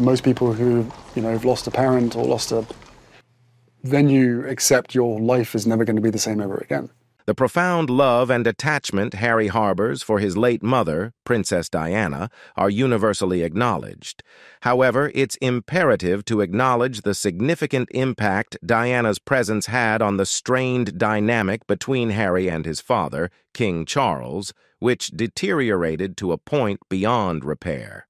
for most people who, you know, have lost a parent or lost a... Then you accept your life is never going to be the same ever again. The profound love and attachment Harry harbors for his late mother, Princess Diana, are universally acknowledged. However, it's imperative to acknowledge the significant impact Diana's presence had on the strained dynamic between Harry and his father, King Charles, which deteriorated to a point beyond repair.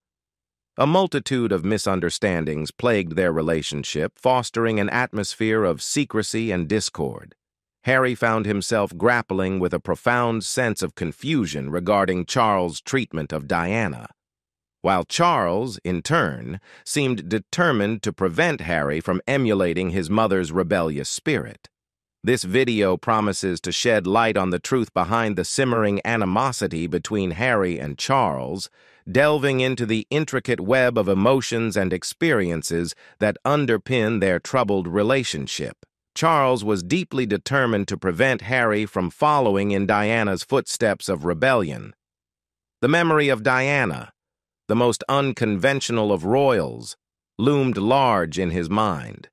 A multitude of misunderstandings plagued their relationship, fostering an atmosphere of secrecy and discord. Harry found himself grappling with a profound sense of confusion regarding Charles' treatment of Diana, while Charles, in turn, seemed determined to prevent Harry from emulating his mother's rebellious spirit. This video promises to shed light on the truth behind the simmering animosity between Harry and Charles, delving into the intricate web of emotions and experiences that underpin their troubled relationship. Charles was deeply determined to prevent Harry from following in Diana's footsteps of rebellion. The memory of Diana, the most unconventional of royals, loomed large in his mind.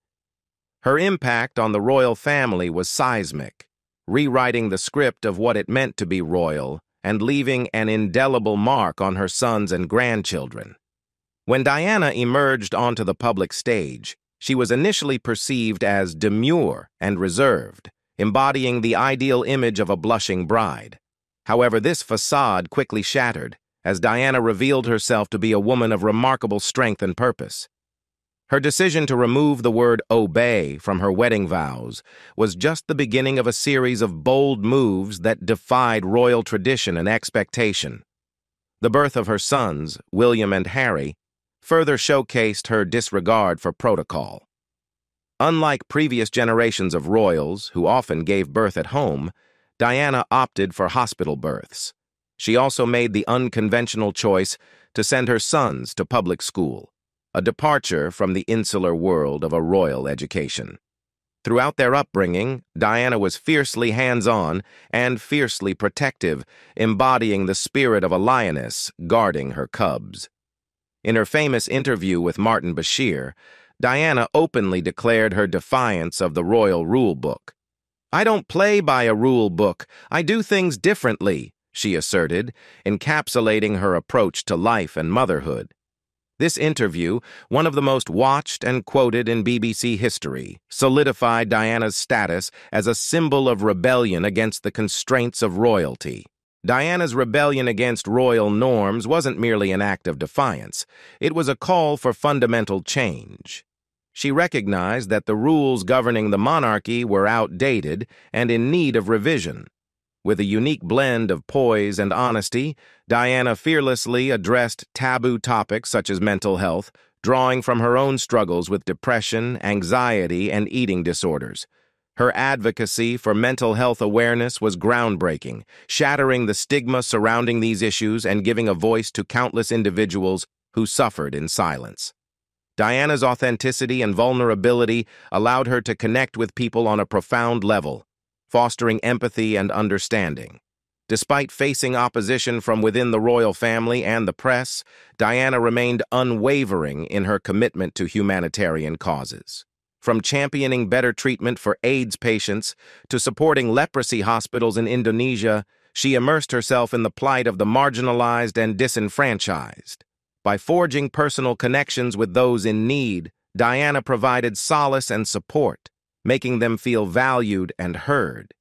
Her impact on the royal family was seismic, rewriting the script of what it meant to be royal and leaving an indelible mark on her sons and grandchildren. When Diana emerged onto the public stage, she was initially perceived as demure and reserved, embodying the ideal image of a blushing bride. However, this facade quickly shattered as Diana revealed herself to be a woman of remarkable strength and purpose. Her decision to remove the word obey from her wedding vows was just the beginning of a series of bold moves that defied royal tradition and expectation. The birth of her sons, William and Harry, further showcased her disregard for protocol. Unlike previous generations of royals, who often gave birth at home, Diana opted for hospital births. She also made the unconventional choice to send her sons to public school, a departure from the insular world of a royal education. Throughout their upbringing, Diana was fiercely hands-on and fiercely protective, embodying the spirit of a lioness guarding her cubs. In her famous interview with Martin Bashir, Diana openly declared her defiance of the royal rule book. "I don't play by a rule book. I do things differently," she asserted, encapsulating her approach to life and motherhood. This interview, one of the most watched and quoted in BBC history, solidified Diana's status as a symbol of rebellion against the constraints of royalty. Diana's rebellion against royal norms wasn't merely an act of defiance. It was a call for fundamental change. She recognized that the rules governing the monarchy were outdated and in need of revision. With a unique blend of poise and honesty, Diana fearlessly addressed taboo topics such as mental health, drawing from her own struggles with depression, anxiety, and eating disorders. Her advocacy for mental health awareness was groundbreaking, shattering the stigma surrounding these issues and giving a voice to countless individuals who suffered in silence. Diana's authenticity and vulnerability allowed her to connect with people on a profound level, fostering empathy and understanding. Despite facing opposition from within the royal family and the press, Diana remained unwavering in her commitment to humanitarian causes. From championing better treatment for AIDS patients to supporting leprosy hospitals in Indonesia, she immersed herself in the plight of the marginalized and disenfranchised. By forging personal connections with those in need, Diana provided solace and support, making them feel valued and heard.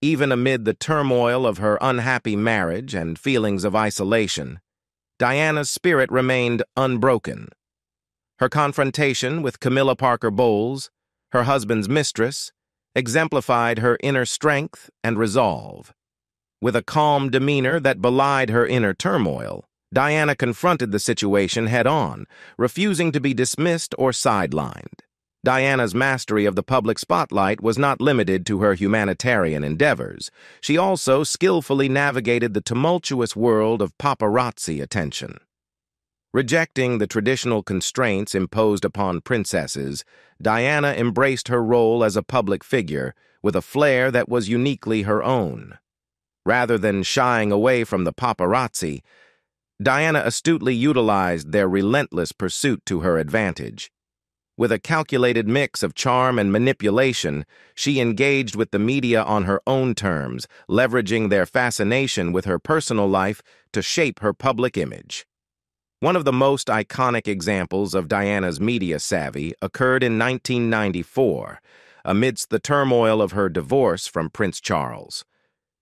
Even amid the turmoil of her unhappy marriage and feelings of isolation, Diana's spirit remained unbroken. Her confrontation with Camilla Parker Bowles, her husband's mistress, exemplified her inner strength and resolve. With a calm demeanor that belied her inner turmoil, Diana confronted the situation head-on, refusing to be dismissed or sidelined. Diana's mastery of the public spotlight was not limited to her humanitarian endeavors. She also skillfully navigated the tumultuous world of paparazzi attention. Rejecting the traditional constraints imposed upon princesses, Diana embraced her role as a public figure with a flair that was uniquely her own. Rather than shying away from the paparazzi, Diana astutely utilized their relentless pursuit to her advantage. With a calculated mix of charm and manipulation, she engaged with the media on her own terms, leveraging their fascination with her personal life to shape her public image. One of the most iconic examples of Diana's media savvy occurred in 1994, amidst the turmoil of her divorce from Prince Charles.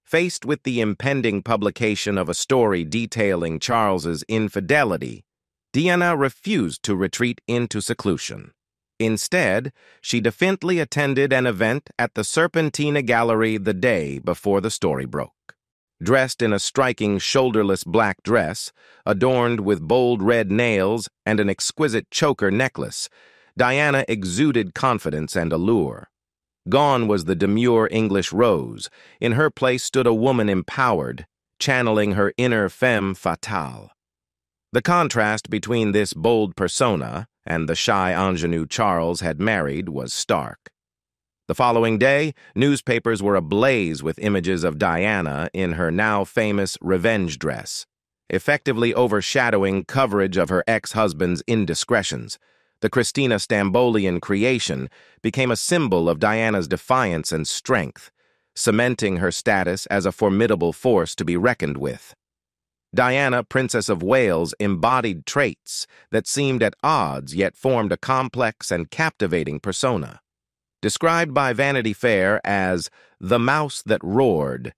Faced with the impending publication of a story detailing Charles's infidelity, Diana refused to retreat into seclusion. Instead, she defiantly attended an event at the Serpentina Gallery the day before the story broke. Dressed in a striking shoulderless black dress, adorned with bold red nails and an exquisite choker necklace, Diana exuded confidence and allure. Gone was the demure English rose. In her place stood a woman empowered, channeling her inner femme fatale. The contrast between this bold persona and the shy ingenue Charles had married was stark. The following day, newspapers were ablaze with images of Diana in her now famous revenge dress, effectively overshadowing coverage of her ex-husband's indiscretions. The Christina Stambolian creation became a symbol of Diana's defiance and strength, cementing her status as a formidable force to be reckoned with. Diana, Princess of Wales, embodied traits that seemed at odds yet formed a complex and captivating persona. Described by Vanity Fair as the mouse that roared,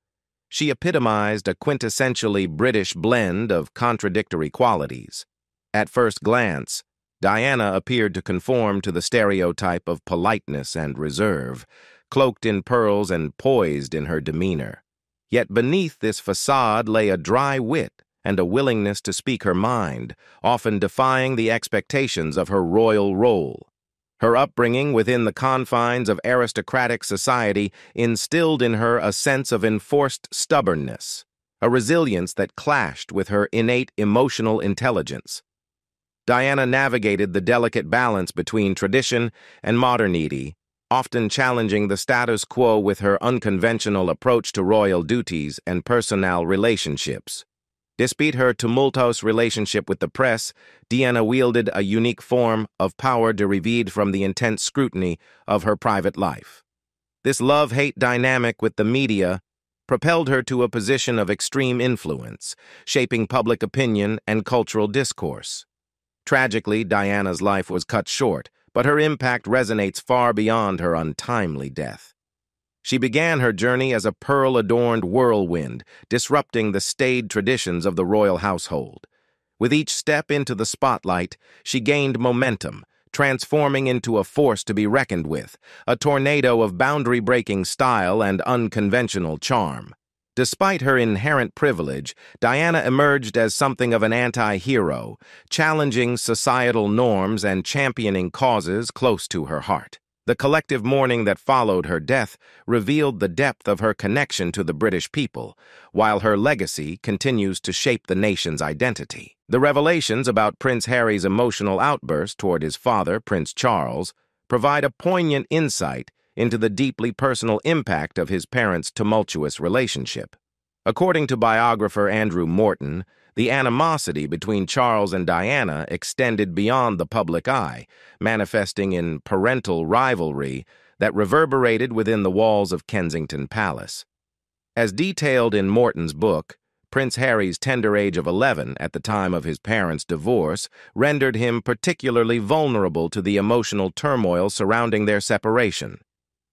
she epitomized a quintessentially British blend of contradictory qualities. At first glance, Diana appeared to conform to the stereotype of politeness and reserve, cloaked in pearls and poised in her demeanor. Yet beneath this facade lay a dry wit and a willingness to speak her mind, often defying the expectations of her royal role. Her upbringing within the confines of aristocratic society instilled in her a sense of enforced stubbornness, a resilience that clashed with her innate emotional intelligence. Diana navigated the delicate balance between tradition and modernity, often challenging the status quo with her unconventional approach to royal duties and personal relationships. Despite her tumultuous relationship with the press, Diana wielded a unique form of power derived from the intense scrutiny of her private life. This love-hate dynamic with the media propelled her to a position of extreme influence, shaping public opinion and cultural discourse. Tragically, Diana's life was cut short, but her impact resonates far beyond her untimely death. She began her journey as a pearl-adorned whirlwind, disrupting the staid traditions of the royal household. With each step into the spotlight, she gained momentum, transforming into a force to be reckoned with, a tornado of boundary-breaking style and unconventional charm. Despite her inherent privilege, Diana emerged as something of an anti-hero, challenging societal norms and championing causes close to her heart. The collective mourning that followed her death revealed the depth of her connection to the British people, while her legacy continues to shape the nation's identity. The revelations about Prince Harry's emotional outburst toward his father, Prince Charles, provide a poignant insight into the deeply personal impact of his parents' tumultuous relationship. According to biographer Andrew Morton, the animosity between Charles and Diana extended beyond the public eye, manifesting in parental rivalry that reverberated within the walls of Kensington Palace. As detailed in Morton's book, Prince Harry's tender age of 11 at the time of his parents' divorce rendered him particularly vulnerable to the emotional turmoil surrounding their separation.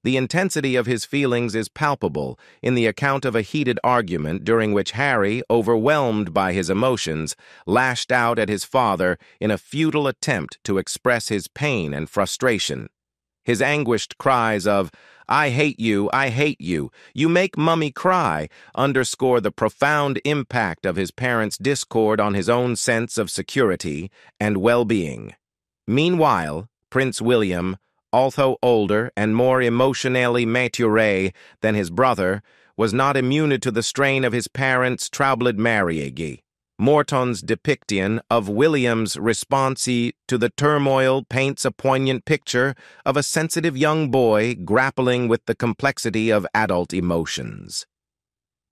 The intensity of his feelings is palpable in the account of a heated argument during which Harry, overwhelmed by his emotions, lashed out at his father in a futile attempt to express his pain and frustration. His anguished cries of, "I hate you, I hate you, you make mummy cry," underscore the profound impact of his parents' discord on his own sense of security and well-being. Meanwhile, Prince William, although older and more emotionally mature than his brother, was not immune to the strain of his parents' troubled marriage. Morton's depiction of William's response to the turmoil paints a poignant picture of a sensitive young boy grappling with the complexity of adult emotions.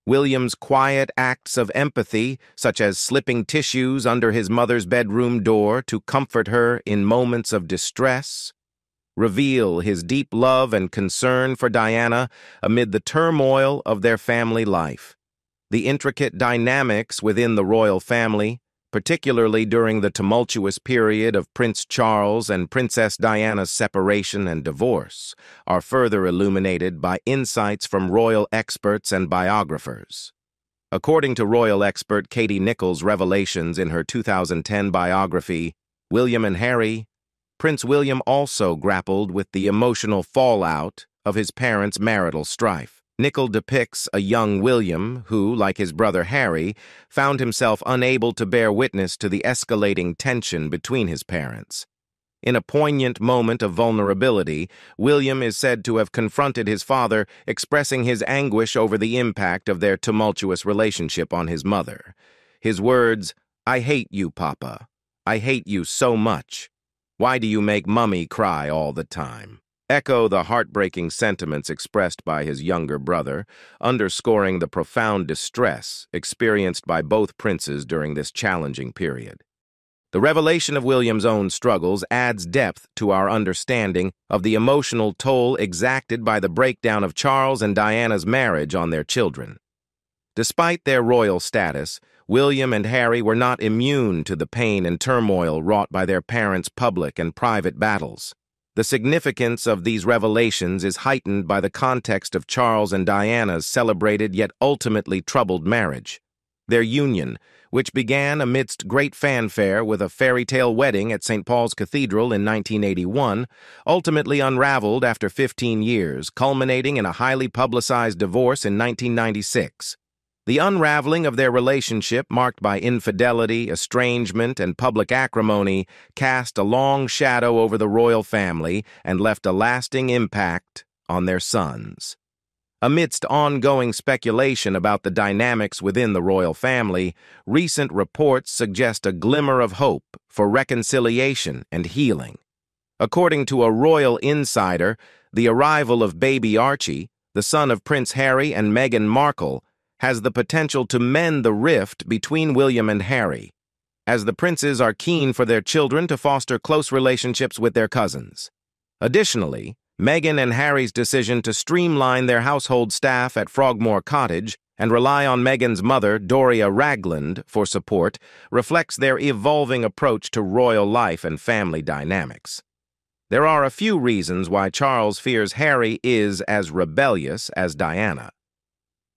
William's quiet acts of empathy, such as slipping tissues under his mother's bedroom door to comfort her in moments of distress, reveal his deep love and concern for Diana amid the turmoil of their family life. The intricate dynamics within the royal family, particularly during the tumultuous period of Prince Charles and Princess Diana's separation and divorce, are further illuminated by insights from royal experts and biographers. According to royal expert Katie Nicholls' revelations in her 2010 biography, William and Harry, Prince William also grappled with the emotional fallout of his parents' marital strife. Nicholls depicts a young William who, like his brother Harry, found himself unable to bear witness to the escalating tension between his parents. In a poignant moment of vulnerability, William is said to have confronted his father, expressing his anguish over the impact of their tumultuous relationship on his mother. His words, "I hate you, Papa. I hate you so much. Why do you make Mummy cry all the time?" echo the heartbreaking sentiments expressed by his younger brother, underscoring the profound distress experienced by both princes during this challenging period. The revelation of William's own struggles adds depth to our understanding of the emotional toll exacted by the breakdown of Charles and Diana's marriage on their children. Despite their royal status, William and Harry were not immune to the pain and turmoil wrought by their parents' public and private battles. The significance of these revelations is heightened by the context of Charles and Diana's celebrated yet ultimately troubled marriage. Their union, which began amidst great fanfare with a fairy tale wedding at St. Paul's Cathedral in 1981, ultimately unraveled after 15 years, culminating in a highly publicized divorce in 1996. The unraveling of their relationship, marked by infidelity, estrangement, and public acrimony, cast a long shadow over the royal family and left a lasting impact on their sons. Amidst ongoing speculation about the dynamics within the royal family, recent reports suggest a glimmer of hope for reconciliation and healing. According to a royal insider, the arrival of baby Archie, the son of Prince Harry and Meghan Markle, has the potential to mend the rift between William and Harry, as the princes are keen for their children to foster close relationships with their cousins. Additionally, Meghan and Harry's decision to streamline their household staff at Frogmore Cottage and rely on Meghan's mother, Doria Ragland, for support reflects their evolving approach to royal life and family dynamics. There are a few reasons why Charles fears Harry is as rebellious as Diana.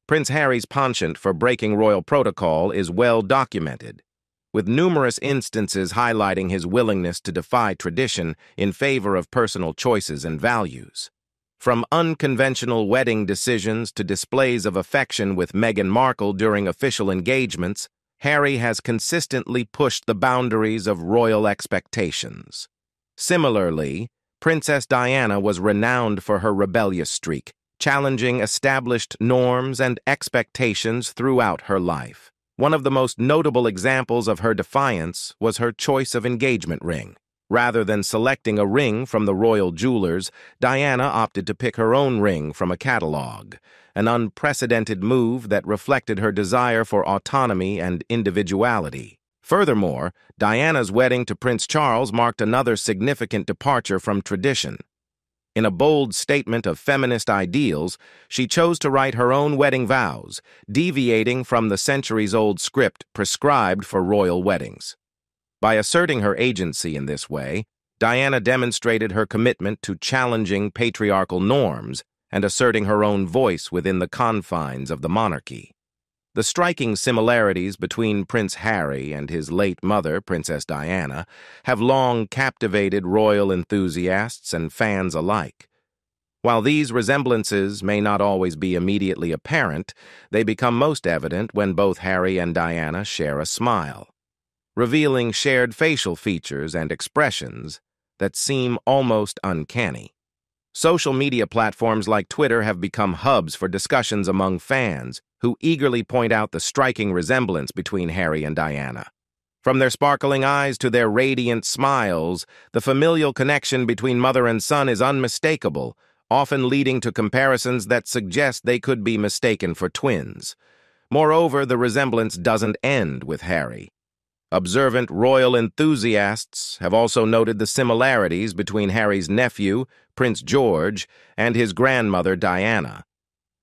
Prince Harry's penchant for breaking royal protocol is well documented, with numerous instances highlighting his willingness to defy tradition in favor of personal choices and values. From unconventional wedding decisions to displays of affection with Meghan Markle during official engagements, Harry has consistently pushed the boundaries of royal expectations. Similarly, Princess Diana was renowned for her rebellious streak, challenging established norms and expectations throughout her life. One of the most notable examples of her defiance was her choice of engagement ring. Rather than selecting a ring from the royal jewelers, Diana opted to pick her own ring from a catalog, an unprecedented move that reflected her desire for autonomy and individuality. Furthermore, Diana's wedding to Prince Charles marked another significant departure from tradition. In a bold statement of feminist ideals, she chose to write her own wedding vows, deviating from the centuries-old script prescribed for royal weddings. By asserting her agency in this way, Diana demonstrated her commitment to challenging patriarchal norms and asserting her own voice within the confines of the monarchy. The striking similarities between Prince Harry and his late mother, Princess Diana, have long captivated royal enthusiasts and fans alike. While these resemblances may not always be immediately apparent, they become most evident when both Harry and Diana share a smile, revealing shared facial features and expressions that seem almost uncanny. Social media platforms like Twitter have become hubs for discussions among fans who eagerly point out the striking resemblance between Harry and Diana. From their sparkling eyes to their radiant smiles, the familial connection between mother and son is unmistakable, often leading to comparisons that suggest they could be mistaken for twins. Moreover, the resemblance doesn't end with Harry. Observant royal enthusiasts have also noted the similarities between Harry's nephew, Prince George, and his grandmother, Diana.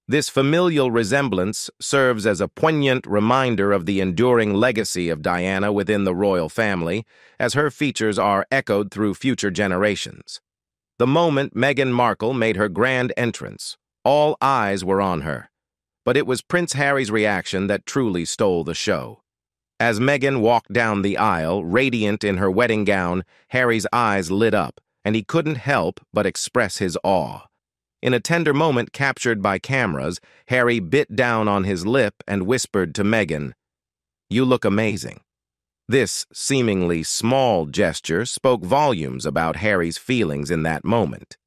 This familial resemblance serves as a poignant reminder of the enduring legacy of Diana within the royal family, as her features are echoed through future generations. The moment Meghan Markle made her grand entrance, all eyes were on her. But it was Prince Harry's reaction that truly stole the show. As Meghan walked down the aisle, radiant in her wedding gown, Harry's eyes lit up, and he couldn't help but express his awe. In a tender moment captured by cameras, Harry bit down on his lip and whispered to Meghan, "You look amazing." This seemingly small gesture spoke volumes about Harry's feelings in that moment.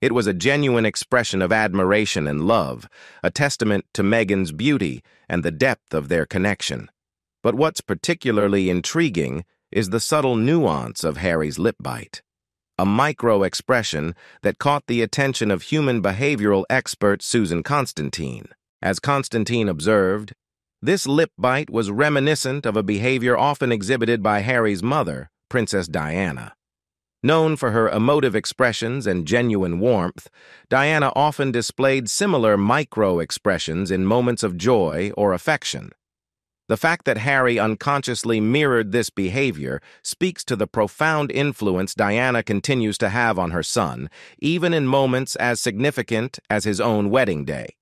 It was a genuine expression of admiration and love, a testament to Meghan's beauty and the depth of their connection. But what's particularly intriguing is the subtle nuance of Harry's lip bite, a micro-expression that caught the attention of human behavioral expert Susan Constantine. As Constantine observed, this lip bite was reminiscent of a behavior often exhibited by Harry's mother, Princess Diana. Known for her emotive expressions and genuine warmth, Diana often displayed similar micro-expressions in moments of joy or affection. The fact that Harry unconsciously mirrored this behavior speaks to the profound influence Diana continues to have on her son, even in moments as significant as his own wedding day.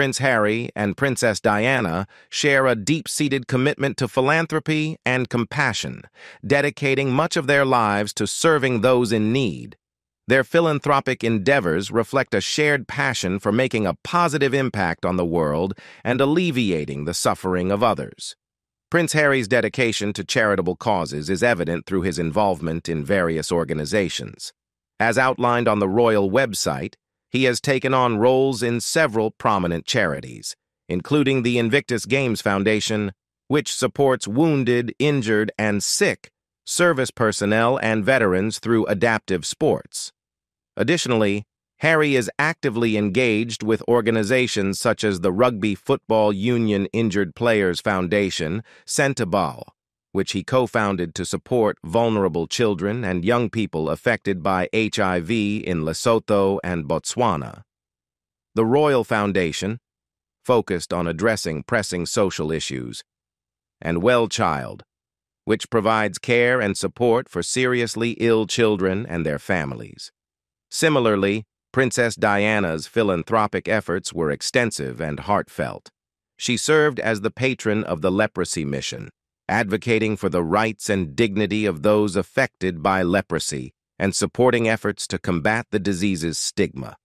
Prince Harry and Princess Diana share a deep-seated commitment to philanthropy and compassion, dedicating much of their lives to serving those in need. Their philanthropic endeavors reflect a shared passion for making a positive impact on the world and alleviating the suffering of others. Prince Harry's dedication to charitable causes is evident through his involvement in various organizations. As outlined on the royal website, he has taken on roles in several prominent charities, including the Invictus Games Foundation, which supports wounded, injured, and sick service personnel and veterans through adaptive sports. Additionally, Harry is actively engaged with organizations such as the Rugby Football Union Injured Players Foundation, Sentebale, which he co-founded to support vulnerable children and young people affected by HIV in Lesotho and Botswana. The Royal Foundation, focused on addressing pressing social issues, and Wellchild, which provides care and support for seriously ill children and their families. Similarly, Princess Diana's philanthropic efforts were extensive and heartfelt. She served as the patron of the Leprosy Mission, advocating for the rights and dignity of those affected by leprosy and supporting efforts to combat the disease's stigma.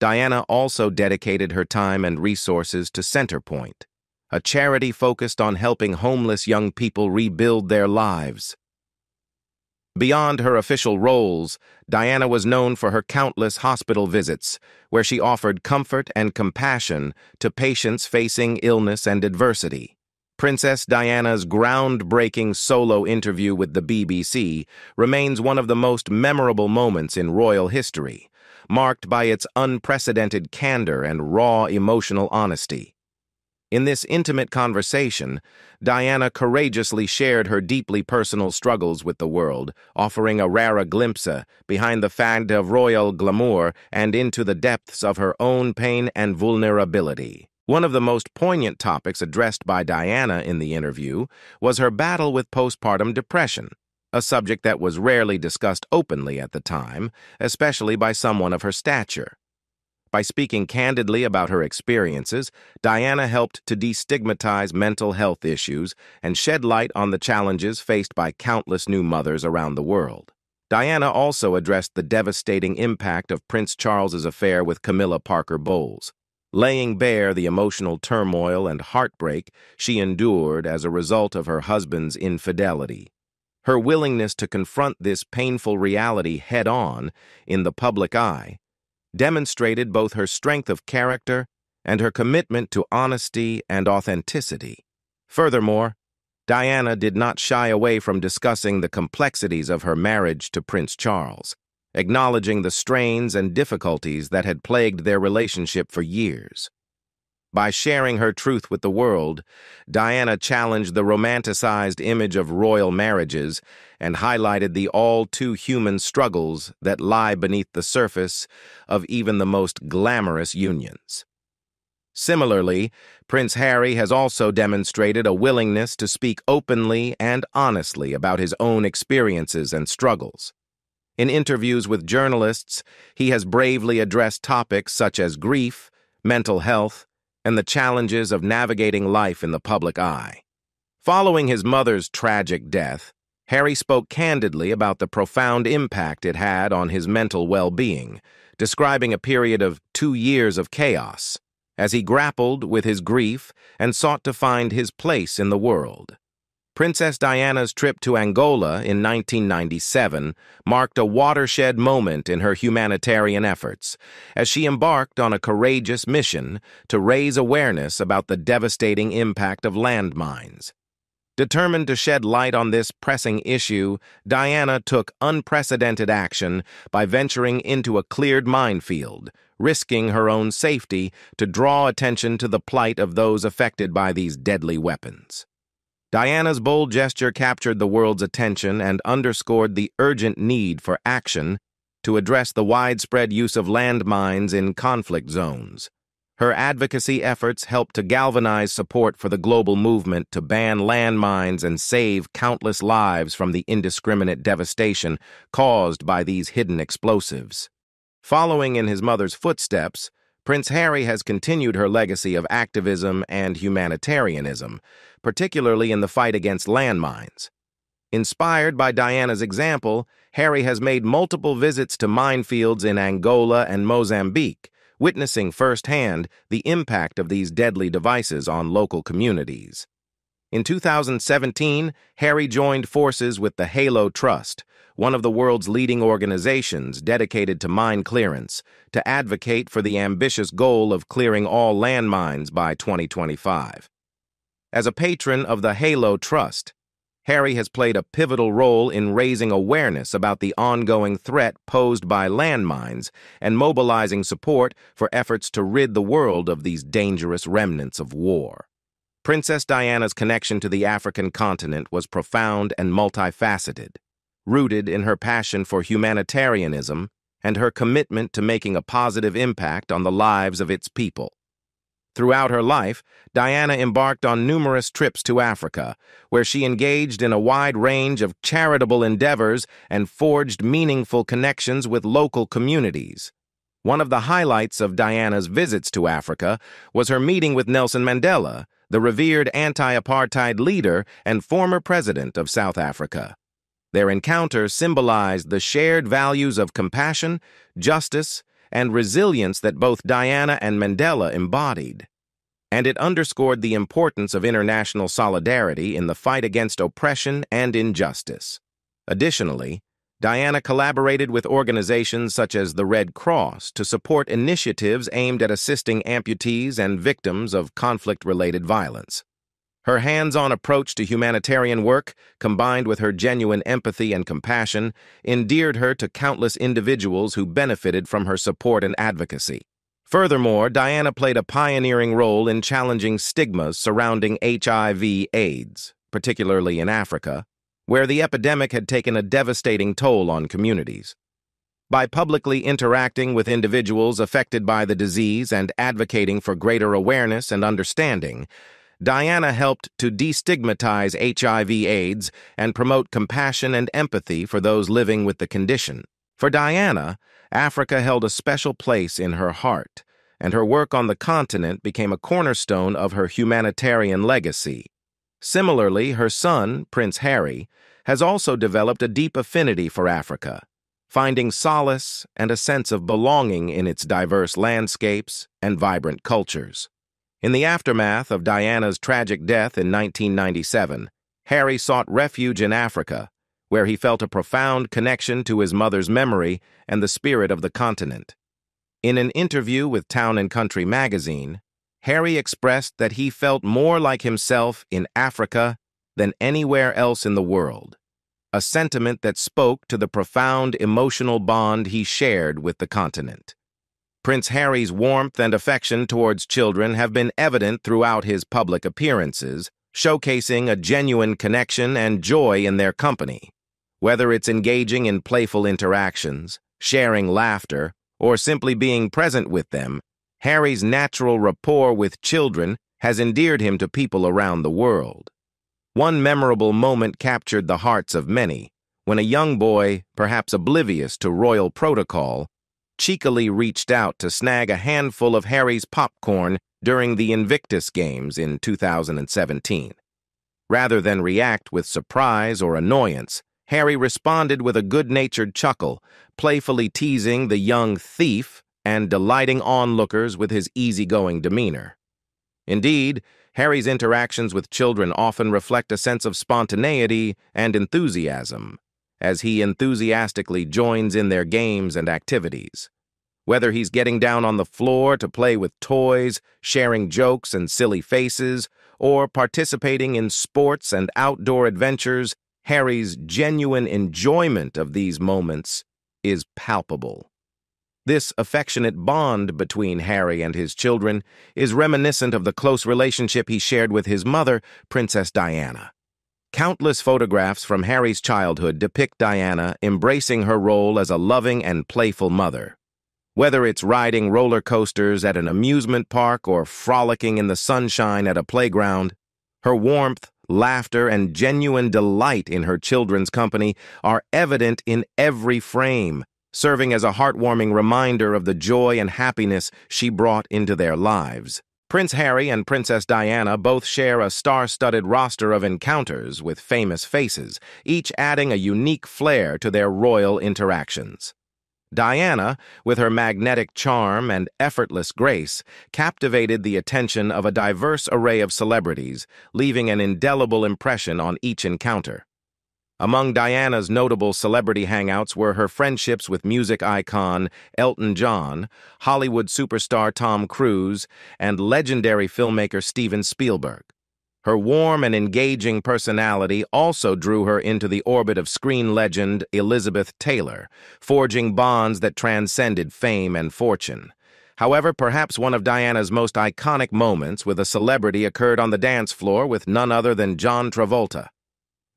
Diana also dedicated her time and resources to Centerpoint, a charity focused on helping homeless young people rebuild their lives. Beyond her official roles, Diana was known for her countless hospital visits, where she offered comfort and compassion to patients facing illness and adversity. Princess Diana's groundbreaking solo interview with the BBC remains one of the most memorable moments in royal history, marked by its unprecedented candor and raw emotional honesty. In this intimate conversation, Diana courageously shared her deeply personal struggles with the world, offering a rare glimpse behind the fad of royal glamour and into the depths of her own pain and vulnerability. One of the most poignant topics addressed by Diana in the interview was her battle with postpartum depression, a subject that was rarely discussed openly at the time, especially by someone of her stature. By speaking candidly about her experiences, Diana helped to destigmatize mental health issues and shed light on the challenges faced by countless new mothers around the world. Diana also addressed the devastating impact of Prince Charles's affair with Camilla Parker Bowles, laying bare the emotional turmoil and heartbreak she endured as a result of her husband's infidelity. Her willingness to confront this painful reality head-on in the public eye demonstrated both her strength of character and her commitment to honesty and authenticity. Furthermore, Diana did not shy away from discussing the complexities of her marriage to Prince Charles, acknowledging the strains and difficulties that had plagued their relationship for years. By sharing her truth with the world, Diana challenged the romanticized image of royal marriages and highlighted the all-too-human struggles that lie beneath the surface of even the most glamorous unions. Similarly, Prince Harry has also demonstrated a willingness to speak openly and honestly about his own experiences and struggles. In interviews with journalists, he has bravely addressed topics such as grief, mental health, and the challenges of navigating life in the public eye. Following his mother's tragic death, Harry spoke candidly about the profound impact it had on his mental well-being, describing a period of 2 years of chaos as he grappled with his grief and sought to find his place in the world. Princess Diana's trip to Angola in 1997 marked a watershed moment in her humanitarian efforts, as she embarked on a courageous mission to raise awareness about the devastating impact of landmines. Determined to shed light on this pressing issue, Diana took unprecedented action by venturing into a cleared minefield, risking her own safety to draw attention to the plight of those affected by these deadly weapons. Diana's bold gesture captured the world's attention and underscored the urgent need for action to address the widespread use of landmines in conflict zones. Her advocacy efforts helped to galvanize support for the global movement to ban landmines and save countless lives from the indiscriminate devastation caused by these hidden explosives. Following in his mother's footsteps, Prince Harry has continued her legacy of activism and humanitarianism, particularly in the fight against landmines. Inspired by Diana's example, Harry has made multiple visits to minefields in Angola and Mozambique, witnessing firsthand the impact of these deadly devices on local communities. In 2017, Harry joined forces with the Halo Trust, one of the world's leading organizations dedicated to mine clearance, to advocate for the ambitious goal of clearing all landmines by 2025. As a patron of the Halo Trust, Harry has played a pivotal role in raising awareness about the ongoing threat posed by landmines and mobilizing support for efforts to rid the world of these dangerous remnants of war. Princess Diana's connection to the African continent was profound and multifaceted, rooted in her passion for humanitarianism and her commitment to making a positive impact on the lives of its people. Throughout her life, Diana embarked on numerous trips to Africa, where she engaged in a wide range of charitable endeavors and forged meaningful connections with local communities. One of the highlights of Diana's visits to Africa was her meeting with Nelson Mandela, the revered anti-apartheid leader and former president of South Africa. Their encounter symbolized the shared values of compassion, justice, and resilience that both Diana and Mandela embodied. And it underscored the importance of international solidarity in the fight against oppression and injustice. Additionally, Diana collaborated with organizations such as the Red Cross to support initiatives aimed at assisting amputees and victims of conflict-related violence. Her hands-on approach to humanitarian work, combined with her genuine empathy and compassion, endeared her to countless individuals who benefited from her support and advocacy. Furthermore, Diana played a pioneering role in challenging stigmas surrounding HIV/AIDS, particularly in Africa, where the epidemic had taken a devastating toll on communities. By publicly interacting with individuals affected by the disease and advocating for greater awareness and understanding, Diana helped to destigmatize HIV/AIDS and promote compassion and empathy for those living with the condition. For Diana, Africa held a special place in her heart, and her work on the continent became a cornerstone of her humanitarian legacy. Similarly, her son, Prince Harry, has also developed a deep affinity for Africa, finding solace and a sense of belonging in its diverse landscapes and vibrant cultures. In the aftermath of Diana's tragic death in 1997, Harry sought refuge in Africa, where he felt a profound connection to his mother's memory and the spirit of the continent. In an interview with Town & Country magazine, Harry expressed that he felt more like himself in Africa than anywhere else in the world, a sentiment that spoke to the profound emotional bond he shared with the continent. Prince Harry's warmth and affection towards children have been evident throughout his public appearances, showcasing a genuine connection and joy in their company. Whether it's engaging in playful interactions, sharing laughter, or simply being present with them, Harry's natural rapport with children has endeared him to people around the world. One memorable moment captured the hearts of many, when a young boy, perhaps oblivious to royal protocol, cheekily reached out to snag a handful of Harry's popcorn during the Invictus Games in 2017. Rather than react with surprise or annoyance, Harry responded with a good-natured chuckle, playfully teasing the young thief and delighting onlookers with his easygoing demeanor. Indeed, Harry's interactions with children often reflect a sense of spontaneity and enthusiasm, as he enthusiastically joins in their games and activities. Whether he's getting down on the floor to play with toys, sharing jokes and silly faces, or participating in sports and outdoor adventures, Harry's genuine enjoyment of these moments is palpable. This affectionate bond between Harry and his children is reminiscent of the close relationship he shared with his mother, Princess Diana. Countless photographs from Harry's childhood depict Diana embracing her role as a loving and playful mother. Whether it's riding roller coasters at an amusement park or frolicking in the sunshine at a playground, her warmth, laughter, and genuine delight in her children's company are evident in every frame, serving as a heartwarming reminder of the joy and happiness she brought into their lives. Prince Harry and Princess Diana both share a star-studded roster of encounters with famous faces, each adding a unique flair to their royal interactions. Diana, with her magnetic charm and effortless grace, captivated the attention of a diverse array of celebrities, leaving an indelible impression on each encounter. Among Diana's notable celebrity hangouts were her friendships with music icon Elton John, Hollywood superstar Tom Cruise, and legendary filmmaker Steven Spielberg. Her warm and engaging personality also drew her into the orbit of screen legend Elizabeth Taylor, forging bonds that transcended fame and fortune. However, perhaps one of Diana's most iconic moments with a celebrity occurred on the dance floor with none other than John Travolta.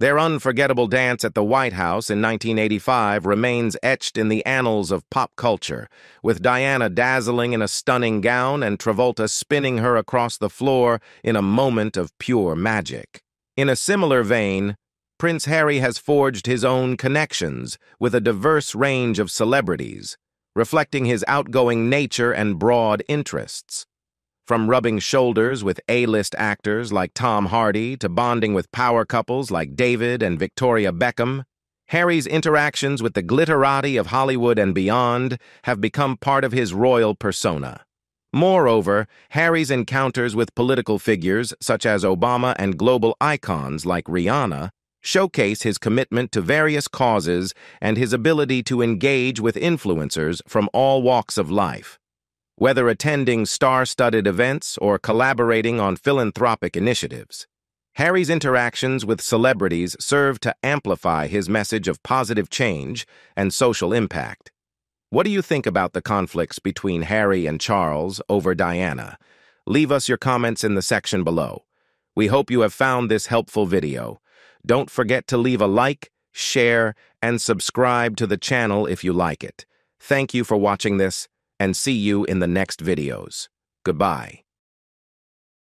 Their unforgettable dance at the White House in 1985 remains etched in the annals of pop culture, with Diana dazzling in a stunning gown and Travolta spinning her across the floor in a moment of pure magic. In a similar vein, Prince Harry has forged his own connections with a diverse range of celebrities, reflecting his outgoing nature and broad interests. From rubbing shoulders with A-list actors like Tom Hardy to bonding with power couples like David and Victoria Beckham, Harry's interactions with the glitterati of Hollywood and beyond have become part of his royal persona. Moreover, Harry's encounters with political figures such as Obama and global icons like Rihanna showcase his commitment to various causes and his ability to engage with influencers from all walks of life. Whether attending star-studded events or collaborating on philanthropic initiatives, Harry's interactions with celebrities serve to amplify his message of positive change and social impact. What do you think about the conflicts between Harry and Charles over Diana? Leave us your comments in the section below. We hope you have found this helpful video. Don't forget to leave a like, share, and subscribe to the channel if you like it. Thank you for watching this, and see you in the next videos. Goodbye.